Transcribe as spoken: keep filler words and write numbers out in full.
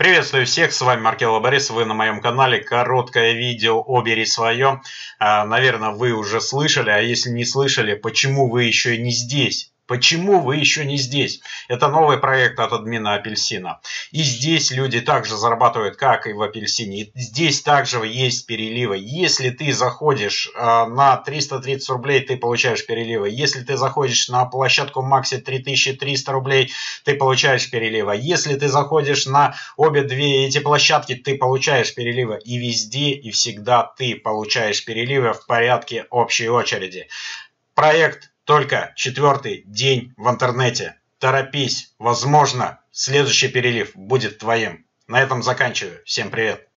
Приветствую всех, с вами Маркелов Борис, вы на моем канале. Короткое видео о «Бери свое». Наверное, вы уже слышали, а если не слышали, почему вы еще не здесь? Почему вы еще не здесь? Это новый проект от админа Апельсина. И здесь люди также зарабатывают, как и в Апельсине. И здесь также есть переливы. Если ты заходишь на триста тридцать рублей, ты получаешь переливы. Если ты заходишь на площадку Макси три тысячи триста рублей, ты получаешь переливы. Если ты заходишь на обе две эти площадки, ты получаешь переливы. И везде и всегда ты получаешь переливы в порядке общей очереди. Проект только четвертый день в интернете. Торопись, возможно, следующий перелив будет твоим. На этом заканчиваю. Всем привет.